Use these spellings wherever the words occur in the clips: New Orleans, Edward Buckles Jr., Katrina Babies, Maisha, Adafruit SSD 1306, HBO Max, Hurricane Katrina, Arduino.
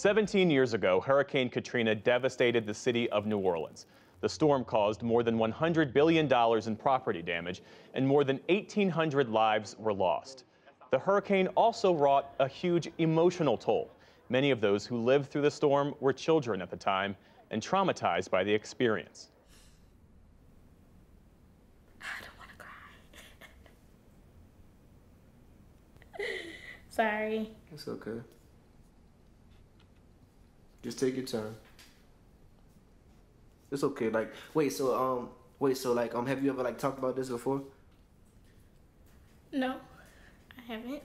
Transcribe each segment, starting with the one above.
17 years ago, Hurricane Katrina devastated the city of New Orleans. The storm caused more than $100 billion in property damage, and more than 1,800 lives were lost. The hurricane also wrought a huge emotional toll. Many of those who lived through the storm were children at the time and traumatized by the experience. I don't want to cry. Sorry. It's okay. Just take your time. It's okay. Like, wait, so, have you ever talked about this before? No, I haven't.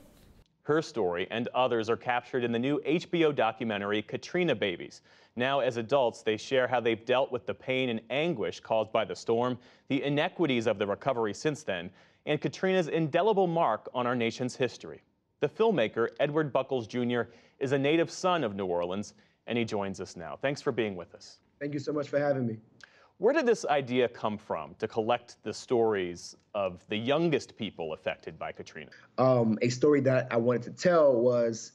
Her story and others are captured in the new HBO documentary, Katrina Babies. Now, as adults, they share how they've dealt with the pain and anguish caused by the storm, the inequities of the recovery since then, and Katrina's indelible mark on our nation's history. The filmmaker, Edward Buckles Jr., is a native son of New Orleans, and he joins us now. Thanks for being with us. Thank you so much for having me. Where did this idea come from to collect the stories of the youngest people affected by Katrina? A story that I wanted to tell was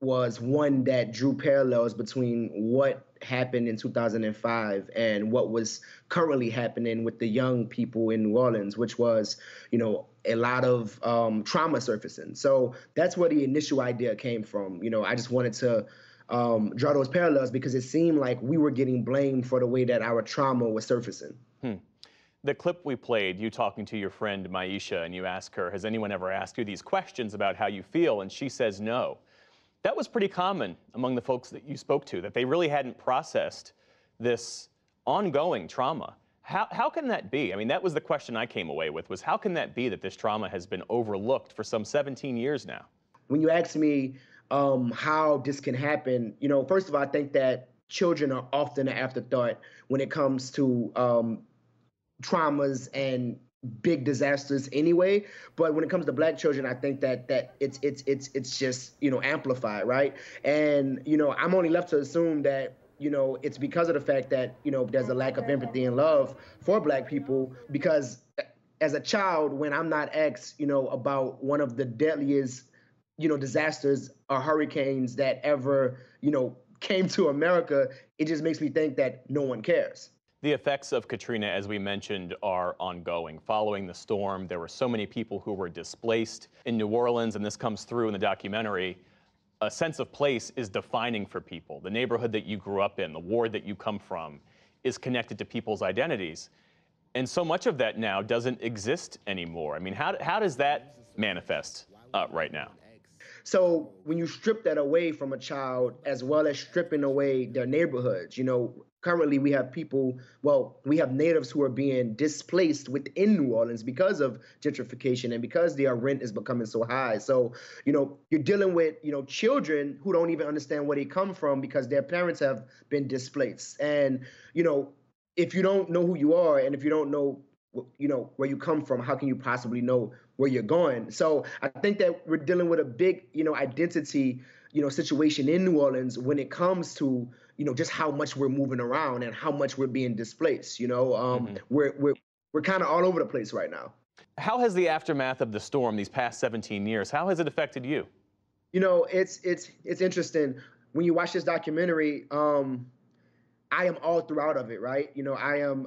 one that drew parallels between what happened in 2005 and what was currently happening with the young people in New Orleans, which was, a lot of trauma surfacing. So that's where the initial idea came from. I just wanted to draw those parallels because it seemed like we were getting blamed for the way that our trauma was surfacing. The clip we played, you talking to your friend Maisha, and you ask her, has anyone ever asked you these questions about how you feel? And she says no. That was pretty common among the folks that you spoke to, that they really hadn't processed this ongoing trauma. How can that be? I mean, that was the question I came away with, was how can that be that this trauma has been overlooked for some 17 years now? When you asked me, how this can happen, first of all, I think that children are often an afterthought when it comes to traumas and big disasters anyway. But when it comes to Black children, I think that it's just, amplified, right? And, I'm only left to assume that, it's because of the fact that, there's a lack of empathy and love for Black people, because as a child, when I'm not asked, about one of the deadliest disasters or hurricanes that ever, came to America, it just makes me think that no one cares. The effects of Katrina, as we mentioned, are ongoing. Following the storm, there were so many people who were displaced in New Orleans, and this comes through in the documentary. A sense of place is defining for people. The neighborhood that you grew up in, the ward that you come from, is connected to people's identities. And so much of that now doesn't exist anymore. I mean, how does that manifest right now? So when you strip that away from a child, as well as stripping away their neighborhoods, currently we have people, we have natives who are being displaced within New Orleans because of gentrification and because their rent is becoming so high. So, you're dealing with, children who don't even understand where they come from because their parents have been displaced. And, if you don't know who you are and if you don't know, where you come from, how can you possibly know where you're going? So I think that we're dealing with a big, identity, situation in New Orleans when it comes to, just how much we're moving around and how much we're being displaced. We're kind of all over the place right now. How has the aftermath of the storm these past 17 years, how has it affected you? It's interesting. When you watch this documentary, I am all throughout of it, right? I am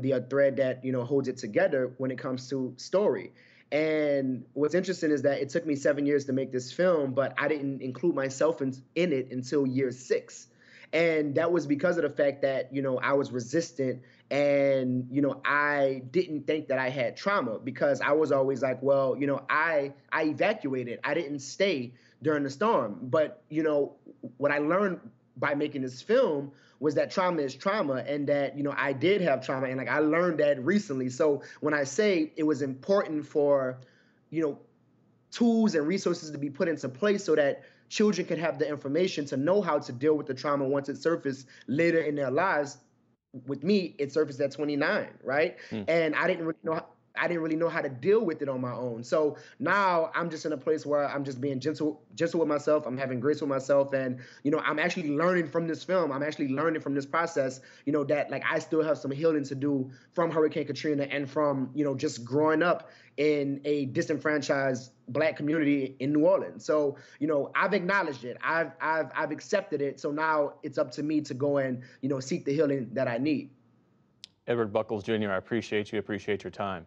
the thread that, holds it together when it comes to story. And what's interesting is that it took me 7 years to make this film, but I didn't include myself in it until year 6. And that was because of the fact that, I was resistant and, I didn't think that I had trauma because I was always like, I evacuated. I didn't stay during the storm. But, what I learned by making this film was that trauma is trauma and that, I did have trauma and I learned that recently. So when I say it was important for, tools and resources to be put into place so that children can have the information to know how to deal with the trauma once it surfaced later in their lives, with me, it surfaced at 29, right? And I didn't really know I didn't really know how to deal with it on my own. So now I'm just in a place where I'm just being gentle with myself. I'm having grace with myself. And, you know, I'm actually learning from this film. I'm actually learning from this process, you know, that like I still have some healing to do from Hurricane Katrina and from, you know, just growing up in a disenfranchised Black community in New Orleans. So, you know, I've acknowledged it. I've accepted it. So now it's up to me to go and, you know, seek the healing that I need. Edward Buckles Jr., I appreciate you. Appreciate your time.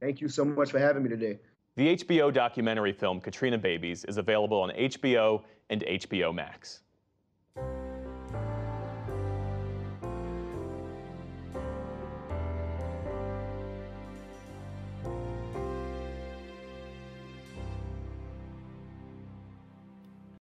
Thank you so much for having me today. The HBO documentary film Katrina Babies is available on HBO and HBO Max.